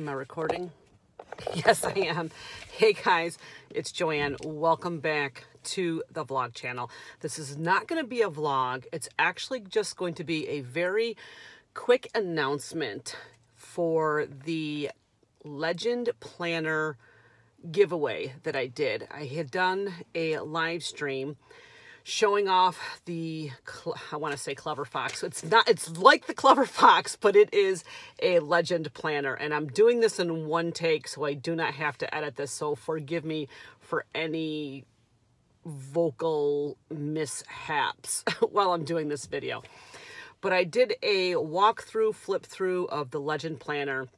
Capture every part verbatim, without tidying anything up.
Am I recording? Yes, I am. Hey guys, it's Joanne. Welcome back to the vlog channel. This is not going to be a vlog. It's actually just going to be a very quick announcement for the Legend Planner giveaway that I did. I had done a live stream showing off the, I want to say Clever Fox. It's not, it's like the Clever Fox, but it is a Legend Planner. And I'm doing this in one take, so I do not have to edit this. So forgive me for any vocal mishaps while I'm doing this video. But I did a walkthrough, flip through of the Legend Planner,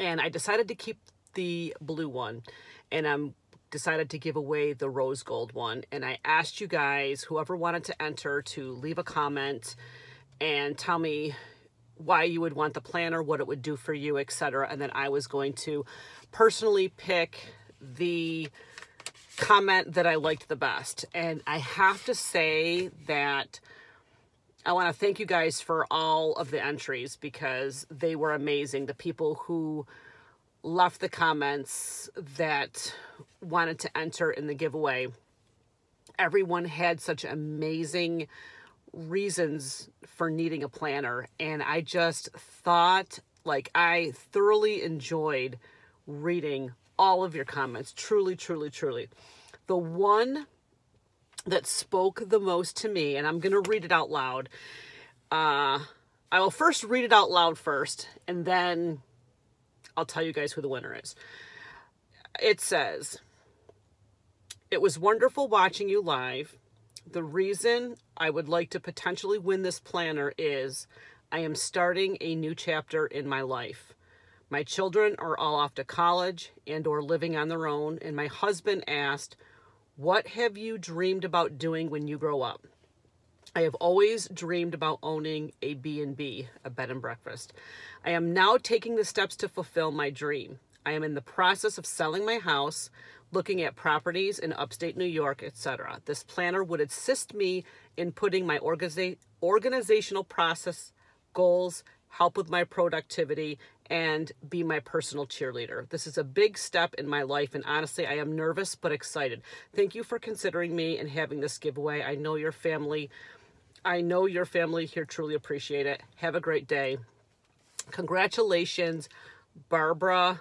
and I decided to keep the blue one. And I'm decided to give away the rose gold one. And I asked you guys, whoever wanted to enter, to leave a comment and tell me why you would want the planner, what it would do for you, et cetera. And then I was going to personally pick the comment that I liked the best. And I have to say that I want to thank you guys for all of the entries, because they were amazing. The people who left the comments that wanted to enter in the giveaway, everyone had such amazing reasons for needing a planner. And I just thought, like, I thoroughly enjoyed reading all of your comments. Truly, truly, truly. The one that spoke the most to me, and I'm going to read it out loud. Uh, I will first read it out loud first, and then I'll tell you guys who the winner is. It says, "It was wonderful watching you live. The reason I would like to potentially win this planner is I am starting a new chapter in my life. My children are all off to college and or living on their own. And my husband asked, what have you dreamed about doing when you grow up? I have always dreamed about owning a B and B, a bed and breakfast. I am now taking the steps to fulfill my dream. I am in the process of selling my house, looking at properties in upstate New York, et cetera. This planner would assist me in putting my organiza- organizational process goals, help with my productivity, and be my personal cheerleader. This is a big step in my life, and honestly, I am nervous but excited. Thank you for considering me and having this giveaway. I know your family, I know your family here truly appreciate it. Have a great day. Congratulations, Barbara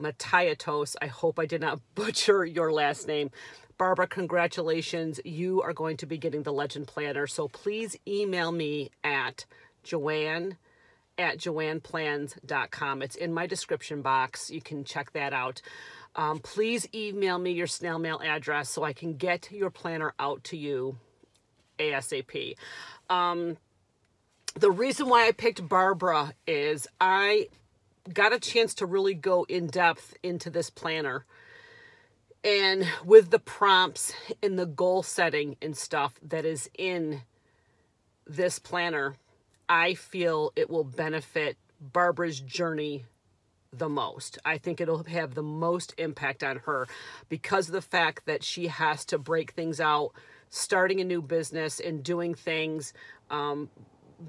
Matiatos." I hope I did not butcher your last name. Barbara, congratulations. You are going to be getting the Legend Planner, so please email me at Joanne at joanne plans dot com. It's in my description box. You can check that out. Um, please email me your snail mail address so I can get your planner out to you ASAP. Um, the reason why I picked Barbara is I got a chance to really go in depth into this planner, and with the prompts and the goal setting and stuff that is in this planner, I feel it will benefit Barbara's journey the most. I think it'll have the most impact on her because of the fact that she has to break things out, starting a new business and doing things. Um,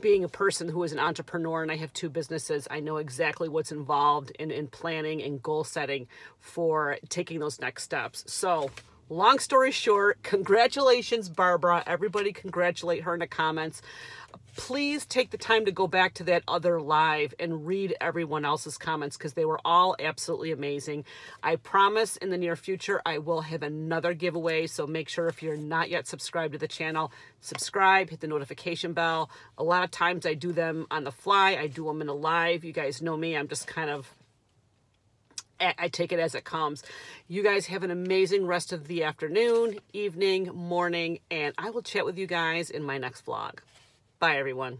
being a person who is an entrepreneur, and I have two businesses, I know exactly what's involved in, in planning and goal setting for taking those next steps. So long story short, congratulations, Barbara. Everybody congratulate her in the comments. Please take the time to go back to that other live and read everyone else's comments, because they were all absolutely amazing. I promise in the near future, I will have another giveaway. So make sure, if you're not yet subscribed to the channel, subscribe, hit the notification bell. A lot of times I do them on the fly. I do them in a live. You guys know me. I'm just kind of, I take it as it comes. You guys have an amazing rest of the afternoon, evening, morning, and I will chat with you guys in my next vlog. Bye, everyone.